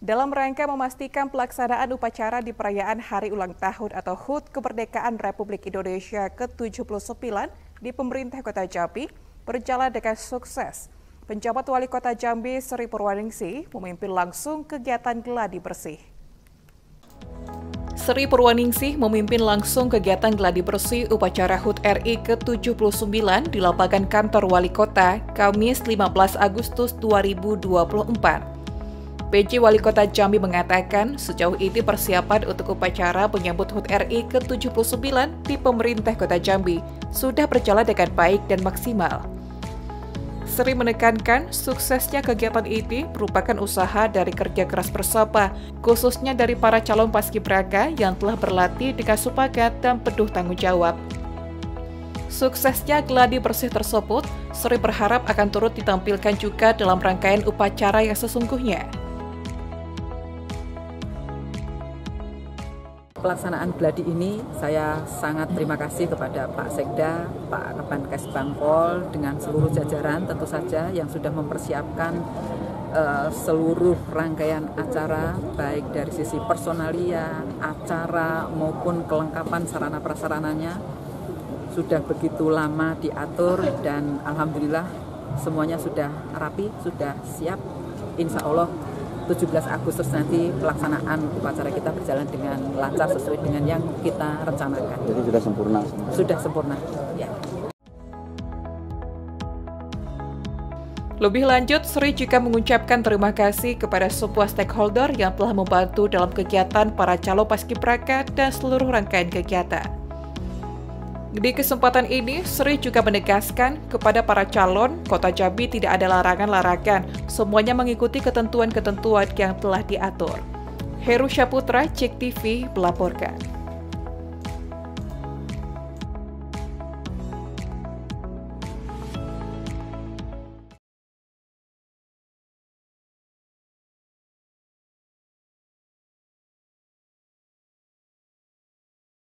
dalam rangka memastikan pelaksanaan upacara di perayaan Hari Ulang Tahun atau HUT Kemerdekaan Republik Indonesia ke-79 di pemerintah Kota Jambi berjalan dengan sukses. Penjabat Wali Kota Jambi Sri Purwaningsih memimpin langsung kegiatan gladi bersih. Sri Purwaningsih memimpin langsung kegiatan gladi bersih upacara HUT RI ke-79 di lapangan kantor Wali Kota, Kamis 15 Agustus 2024. PJ Wali Kota Jambi mengatakan sejauh ini persiapan untuk upacara penyambut HUT RI ke-79 di pemerintah Kota Jambi sudah berjalan dengan baik dan maksimal. Sri menekankan suksesnya kegiatan ini merupakan usaha dari kerja keras bersama, khususnya dari para calon paskibraka yang telah berlatih dengan sepakat dan penuh tanggung jawab. Suksesnya gladi bersih tersebut, Sri berharap akan turut ditampilkan juga dalam rangkaian upacara yang sesungguhnya. Pelaksanaan gladi ini saya sangat terima kasih kepada Pak Sekda, Pak Kapan Kesbangpol dengan seluruh jajaran tentu saja yang sudah mempersiapkan seluruh rangkaian acara baik dari sisi personalia, acara maupun kelengkapan sarana prasarananya sudah begitu lama diatur dan alhamdulillah semuanya sudah rapi, sudah siap. Insya Allah 17 Agustus nanti pelaksanaan upacara kita berjalan dengan lancar sesuai dengan yang kita rencanakan. Jadi sudah sempurna? Sudah sempurna, ya. Lebih lanjut, Sri juga mengucapkan terima kasih kepada semua stakeholder yang telah membantu dalam kegiatan para calon paskibraka dan seluruh rangkaian kegiatan. Di kesempatan ini, Sri juga menegaskan kepada para calon, Kota Jambi tidak ada larangan-larangan, semuanya mengikuti ketentuan-ketentuan yang telah diatur. Heru Saputra, JEK TV, melaporkan.